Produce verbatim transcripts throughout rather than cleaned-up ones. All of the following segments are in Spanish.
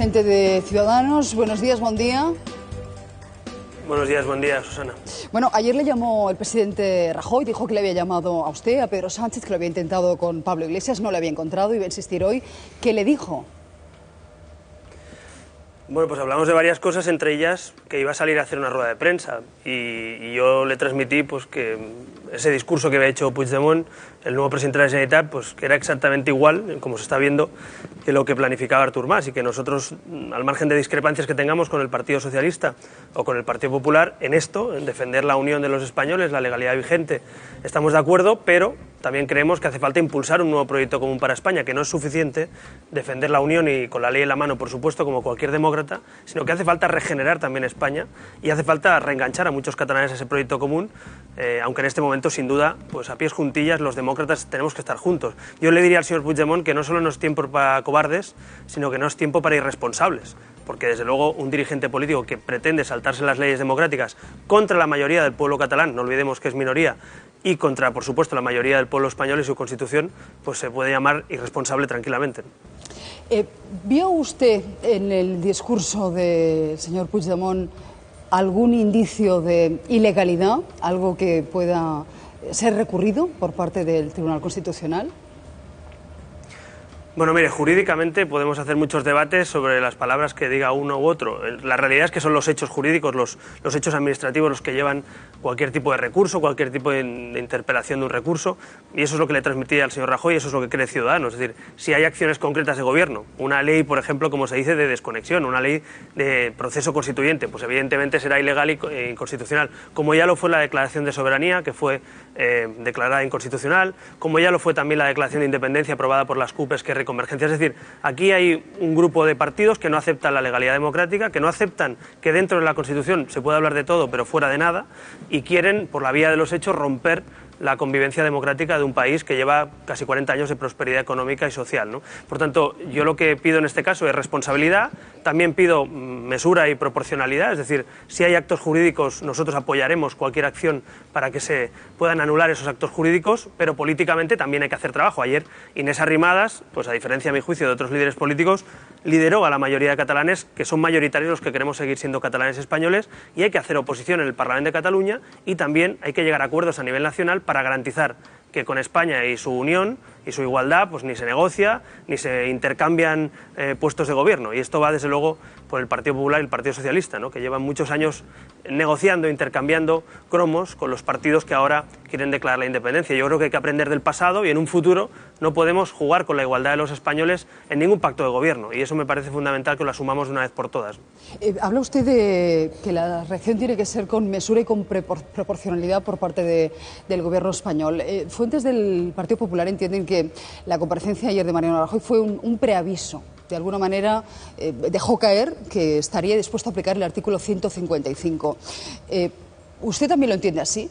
Gente de Ciudadanos, buenos días, buen día. Buenos días, buen día, Susana. Bueno, ayer le llamó el presidente Rajoy, dijo que le había llamado a usted, a Pedro Sánchez, que lo había intentado con Pablo Iglesias, no le había encontrado y va a insistir hoy. ¿Qué le dijo? Bueno, pues hablamos de varias cosas, entre ellas que iba a salir a hacer una rueda de prensa y, y yo le transmití pues que ese discurso que había hecho Puigdemont, el nuevo presidente de la Generalitat, pues que era exactamente igual, como se está viendo, que lo que planificaba Artur Mas y que nosotros, al margen de discrepancias que tengamos con el Partido Socialista o con el Partido Popular, en esto, en defender la unión de los españoles, la legalidad vigente, estamos de acuerdo, pero también creemos que hace falta impulsar un nuevo proyecto común para España, que no es suficiente defender la unión y con la ley en la mano, por supuesto, como cualquier demócrata, sino que hace falta regenerar también España y hace falta reenganchar a muchos catalanes a ese proyecto común, eh, aunque en este momento, sin duda, pues a pies juntillas los demócratas tenemos que estar juntos. Yo le diría al señor Puigdemont que no solo no es tiempo para cobardes, sino que no es tiempo para irresponsables, porque desde luego un dirigente político que pretende saltarse las leyes democráticas contra la mayoría del pueblo catalán, no olvidemos que es minoría, y contra, por supuesto, la mayoría del pueblo español y su Constitución, pues se puede llamar irresponsable tranquilamente. Eh, ¿Vio usted en el discurso del señor Puigdemont algún indicio de ilegalidad, algo que pueda ser recurrido por parte del Tribunal Constitucional? Bueno, mire, jurídicamente podemos hacer muchos debates sobre las palabras que diga uno u otro. La realidad es que son los hechos jurídicos, los, los hechos administrativos los que llevan cualquier tipo de recurso, cualquier tipo de, in, de interpelación de un recurso, y eso es lo que le transmitía al señor Rajoy, eso es lo que cree Ciudadanos. Es decir, si hay acciones concretas de gobierno, una ley, por ejemplo, como se dice, de desconexión, una ley de proceso constituyente, pues evidentemente será ilegal e inconstitucional, como ya lo fue la declaración de soberanía, que fue eh, declarada inconstitucional, como ya lo fue también la declaración de independencia aprobada por las CUPES, que reconvergencia. Es decir, aquí hay un grupo de partidos que no aceptan la legalidad democrática, que no aceptan que dentro de la Constitución se pueda hablar de todo, pero fuera de nada, y quieren, por la vía de los hechos, romper la convivencia democrática de un país que lleva casi cuarenta años de prosperidad económica y social, ¿no? Por tanto, yo lo que pido en este caso es responsabilidad, también pido mesura y proporcionalidad, es decir, si hay actos jurídicos nosotros apoyaremos cualquier acción para que se puedan anular esos actos jurídicos, pero políticamente también hay que hacer trabajo. Ayer Inés Arrimadas, pues a diferencia a mi juicio de otros líderes políticos, lideró a la mayoría de catalanes, que son mayoritarios los que queremos seguir siendo catalanes españoles, y hay que hacer oposición en el Parlamento de Cataluña y también hay que llegar a acuerdos a nivel nacional para garantizar que con España y su unión y su igualdad pues ni se negocia ni se intercambian eh, puestos de gobierno, y esto va desde luego por el Partido Popular y el Partido Socialista, ¿no? Que llevan muchos años negociando, intercambiando cromos con los partidos que ahora quieren declarar la independencia. Yo creo que hay que aprender del pasado y en un futuro no podemos jugar con la igualdad de los españoles en ningún pacto de gobierno, y eso me parece fundamental que lo asumamos de una vez por todas. Eh, habla usted de que la reacción tiene que ser con mesura y con proporcionalidad por parte de, del gobierno español. Eh, fuentes del Partido Popular entienden que la comparecencia ayer de Mariano Rajoy fue un, un preaviso. De alguna manera eh, dejó caer que estaría dispuesto a aplicar el artículo ciento cincuenta y cinco. Eh, ¿Usted también lo entiende así?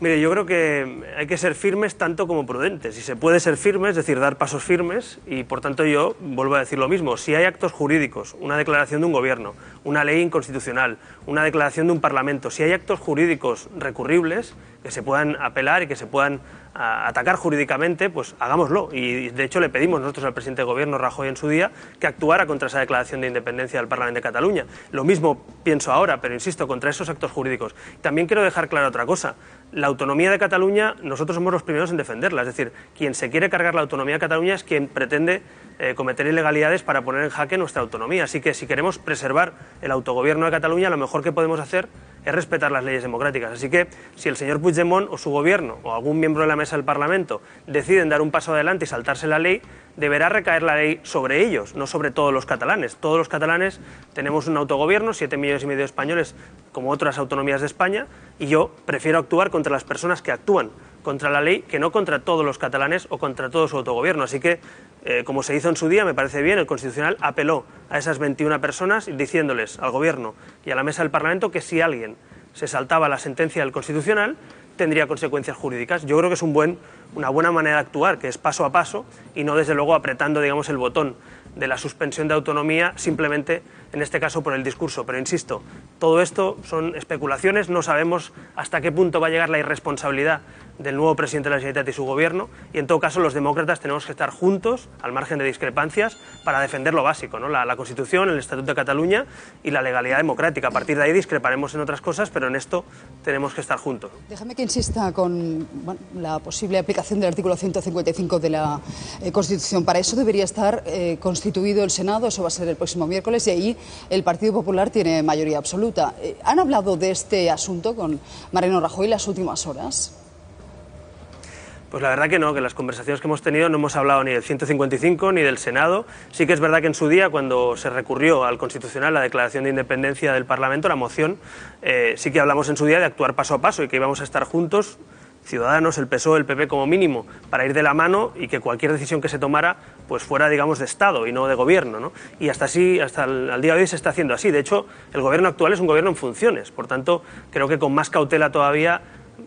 Mire, yo creo que hay que ser firmes tanto como prudentes, y se puede ser firmes, es decir, dar pasos firmes, y por tanto yo vuelvo a decir lo mismo. Si hay actos jurídicos, una declaración de un gobierno, una ley inconstitucional, una declaración de un parlamento, si hay actos jurídicos recurribles que se puedan apelar y que se puedan a atacar jurídicamente, pues hagámoslo. Y de hecho le pedimos nosotros al presidente del gobierno Rajoy en su día que actuara contra esa declaración de independencia del Parlamento de Cataluña. Lo mismo pienso ahora, pero insisto, contra esos actos jurídicos. También quiero dejar clara otra cosa. La autonomía de Cataluña, nosotros somos los primeros en defenderla. Es decir, quien se quiere cargar la autonomía de Cataluña es quien pretende eh, cometer ilegalidades para poner en jaque nuestra autonomía. Así que si queremos preservar el autogobierno de Cataluña, lo mejor que podemos hacer es respetar las leyes democráticas. Así que si el señor Puigdemont o su gobierno o algún miembro de la mesa del Parlamento deciden dar un paso adelante y saltarse la ley, deberá recaer la ley sobre ellos, no sobre todos los catalanes. Todos los catalanes tenemos un autogobierno, siete millones y medio de españoles, como otras autonomías de España, y yo prefiero actuar contra las personas que actúan contra la ley que no contra todos los catalanes o contra todo su autogobierno. Así que, eh, como se hizo en su día, me parece bien, el Constitucional apeló a esas veintiuna personas diciéndoles al gobierno y a la mesa del Parlamento que si alguien se saltaba la sentencia del Constitucional tendría consecuencias jurídicas. Yo creo que es un buen, una buena manera de actuar, que es paso a paso y no desde luego apretando, digamos, el botón de la suspensión de autonomía simplemente, en este caso, por el discurso. Pero insisto, todo esto son especulaciones, no sabemos hasta qué punto va a llegar la irresponsabilidad del nuevo presidente de la Generalitat y su gobierno, y en todo caso los demócratas tenemos que estar juntos, al margen de discrepancias, para defender lo básico, ¿no? la, la Constitución, el Estatuto de Cataluña y la legalidad democrática. A partir de ahí discreparemos en otras cosas, pero en esto tenemos que estar juntos. Déjame que insista con bueno, la posible aplicación del artículo ciento cincuenta y cinco de la eh, Constitución. Para eso debería estar eh, constituido el Senado, eso va a ser el próximo miércoles, y ahí el Partido Popular tiene mayoría absoluta. Eh, ¿Han hablado de este asunto con Mariano Rajoy las últimas horas? Pues la verdad que no, que las conversaciones que hemos tenido no hemos hablado ni del ciento cincuenta y cinco ni del Senado. Sí que es verdad que en su día, cuando se recurrió al Constitucional la declaración de independencia del Parlamento, la moción, eh, sí que hablamos en su día de actuar paso a paso y que íbamos a estar juntos, Ciudadanos, el P S O E, el P P como mínimo, para ir de la mano y que cualquier decisión que se tomara pues fuera, digamos, de Estado y no de Gobierno, ¿no? Y hasta así, hasta el al día de hoy se está haciendo así. De hecho, el Gobierno actual es un Gobierno en funciones, por tanto, creo que con más cautela todavía.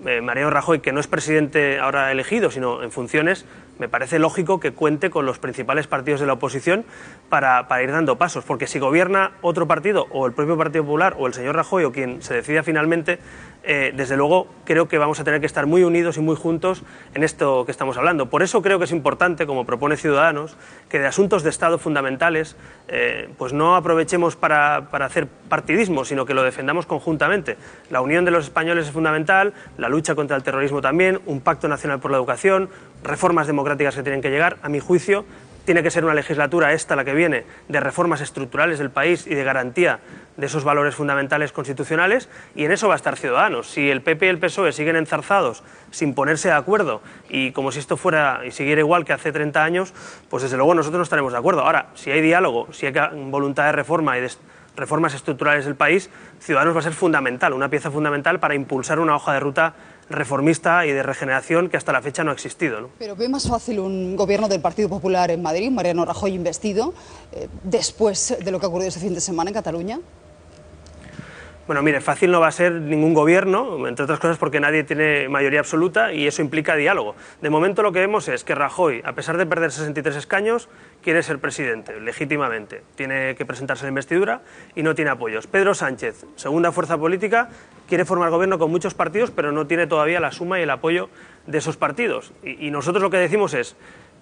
Eh, Mariano Rajoy, que no es presidente ahora elegido, sino en funciones, me parece lógico que cuente con los principales partidos de la oposición para, para ir dando pasos, porque si gobierna otro partido o el propio Partido Popular o el señor Rajoy o quien se decida finalmente, eh, desde luego creo que vamos a tener que estar muy unidos y muy juntos en esto que estamos hablando. Por eso creo que es importante, como propone Ciudadanos, que de asuntos de Estado fundamentales eh, pues no aprovechemos para, para hacer partidismo, sino que lo defendamos conjuntamente. La unión de los españoles es fundamental, la lucha contra el terrorismo también, un pacto nacional por la educación, reformas democráticas que tienen que llegar. A mi juicio, tiene que ser una legislatura, esta la que viene, de reformas estructurales del país y de garantía de esos valores fundamentales constitucionales, y en eso va a estar Ciudadanos. Si el P P y el P S O E siguen enzarzados sin ponerse de acuerdo y como si esto fuera y siguiera igual que hace treinta años, pues desde luego nosotros no estaremos de acuerdo. Ahora, si hay diálogo, si hay voluntad de reforma y de reformas estructurales del país, Ciudadanos va a ser fundamental, una pieza fundamental para impulsar una hoja de ruta reformista y de regeneración que hasta la fecha no ha existido, ¿no? Pero ¿ve más fácil un gobierno del Partido Popular en Madrid, Mariano Rajoy investido, eh, después de lo que ha ocurrido este fin de semana en Cataluña? Bueno, mire, fácil no va a ser ningún gobierno, entre otras cosas porque nadie tiene mayoría absoluta y eso implica diálogo. De momento lo que vemos es que Rajoy, a pesar de perder sesenta y tres escaños, quiere ser presidente, legítimamente. Tiene que presentarse la investidura y no tiene apoyos. Pedro Sánchez, segunda fuerza política, quiere formar gobierno con muchos partidos, pero no tiene todavía la suma y el apoyo de esos partidos. Y, y nosotros lo que decimos es,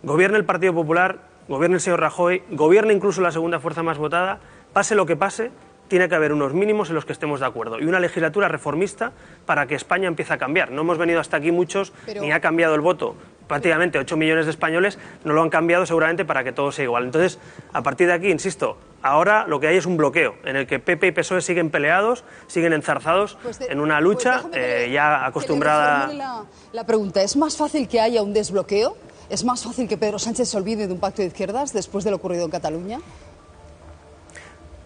gobierne el Partido Popular, gobierne el señor Rajoy, gobierne incluso la segunda fuerza más votada, pase lo que pase, tiene que haber unos mínimos en los que estemos de acuerdo y una legislatura reformista para que España empiece a cambiar. No hemos venido hasta aquí muchos, pero ni ha cambiado el voto. Prácticamente ocho millones de españoles no lo han cambiado seguramente para que todo sea igual. Entonces, a partir de aquí, insisto, ahora lo que hay es un bloqueo en el que P P y P S O E siguen peleados, siguen enzarzados pues de, en una lucha pues eh, que, ya acostumbrada. La, la pregunta, ¿es más fácil que haya un desbloqueo? ¿Es más fácil que Pedro Sánchez se olvide de un pacto de izquierdas después de lo ocurrido en Cataluña?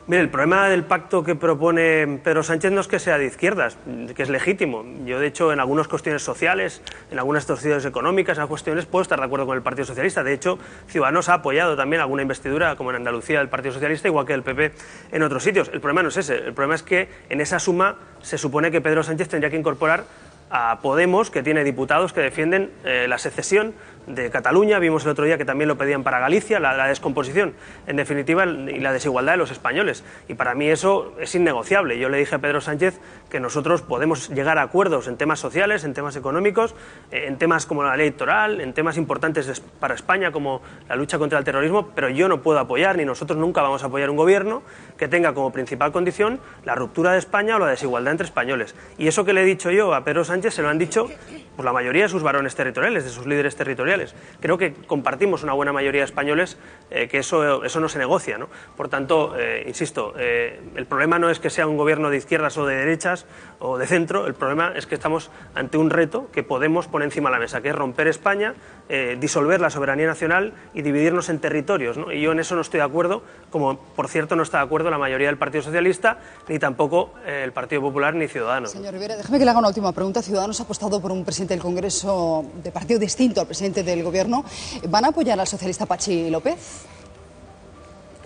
Mire, el problema del pacto que propone Pedro Sánchez no es que sea de izquierdas, que es legítimo. Yo, de hecho, en algunas cuestiones sociales, en algunas cuestiones económicas, en algunas cuestiones puedo estar de acuerdo con el Partido Socialista. De hecho, Ciudadanos ha apoyado también alguna investidura, como en Andalucía, del Partido Socialista, igual que el P P en otros sitios. El problema no es ese. El problema es que en esa suma se supone que Pedro Sánchez tendría que incorporar a Podemos, que tiene diputados que defienden eh, la secesión de Cataluña. Vimos el otro día que también lo pedían para Galicia, la, la descomposición, en definitiva, y la desigualdad de los españoles. Y para mí eso es innegociable. Yo le dije a Pedro Sánchez que nosotros podemos llegar a acuerdos en temas sociales, en temas económicos, eh, en temas como la ley electoral, en temas importantes de, para España como la lucha contra el terrorismo, pero yo no puedo apoyar, ni nosotros nunca vamos a apoyar un gobierno que tenga como principal condición la ruptura de España o la desigualdad entre españoles. Y eso que le he dicho yo a Pedro Sánchez se lo han dicho pues, la mayoría de sus varones territoriales, de sus líderes territoriales. Creo que compartimos una buena mayoría de españoles eh, que eso, eso no se negocia, ¿no? Por tanto, eh, insisto, eh, el problema no es que sea un gobierno de izquierdas o de derechas o de centro, el problema es que estamos ante un reto que Podemos poner encima de la mesa, que es romper España, eh, disolver la soberanía nacional y dividirnos en territorios, ¿no? Y yo en eso no estoy de acuerdo, como por cierto no está de acuerdo la mayoría del Partido Socialista, ni tampoco eh, el Partido Popular ni Ciudadanos. Señor Rivera, déjeme que le haga una última pregunta. Ciudadanos ha apostado por un presidente del Congreso de partido distinto al presidente del Gobierno. ¿Van a apoyar al socialista Pachi López?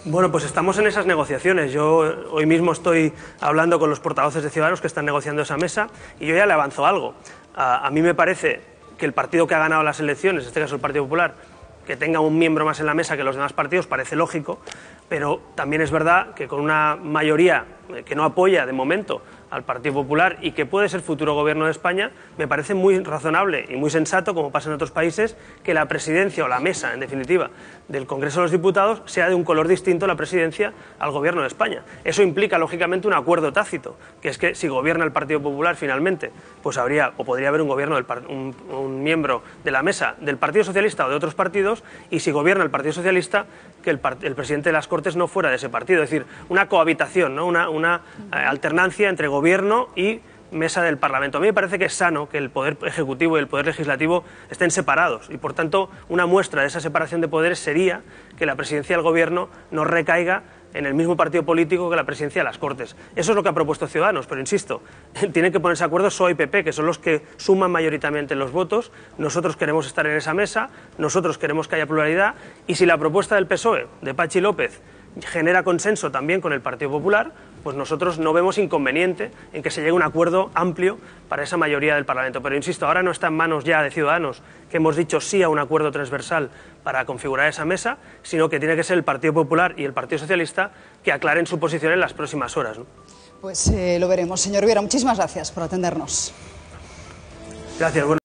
Bueno, pues estamos en esas negociaciones. Yo hoy mismo estoy hablando con los portavoces de Ciudadanos que están negociando esa mesa y yo ya le avanzo algo. A, a mí me parece que el partido que ha ganado las elecciones, en este caso el Partido Popular, que tenga un miembro más en la mesa que los demás partidos parece lógico, pero también es verdad que con una mayoría que no apoya de momento al Partido Popular y que puede ser futuro gobierno de España, me parece muy razonable y muy sensato, como pasa en otros países, que la presidencia o la mesa, en definitiva, del Congreso de los Diputados sea de un color distinto la presidencia al gobierno de España. Eso implica, lógicamente, un acuerdo tácito, que es que si gobierna el Partido Popular finalmente, pues habría o podría haber un gobierno del, un, un miembro de la mesa del Partido Socialista o de otros partidos, y si gobierna el Partido Socialista, que el, el presidente de las Cortes no fuera de ese partido. Es decir, una cohabitación, ¿no? una, una eh, alternancia entre gobierno y mesa del Parlamento. A mí me parece que es sano que el Poder Ejecutivo y el Poder Legislativo estén separados y, por tanto, una muestra de esa separación de poderes sería que la presidencia del Gobierno no recaiga en el mismo partido político que la presidencia de las Cortes. Eso es lo que ha propuesto Ciudadanos, pero insisto, tienen que ponerse de acuerdo P S O E y P P, que son los que suman mayoritariamente los votos. Nosotros queremos estar en esa mesa, nosotros queremos que haya pluralidad, y si la propuesta del P S O E, de Pachi López, genera consenso también con el Partido Popular, pues nosotros no vemos inconveniente en que se llegue a un acuerdo amplio para esa mayoría del Parlamento. Pero insisto, ahora no está en manos ya de Ciudadanos, que hemos dicho sí a un acuerdo transversal para configurar esa mesa, sino que tiene que ser el Partido Popular y el Partido Socialista que aclaren su posición en las próximas horas, ¿no? Pues eh, lo veremos. Señor Viera, muchísimas gracias por atendernos. Gracias. Bueno.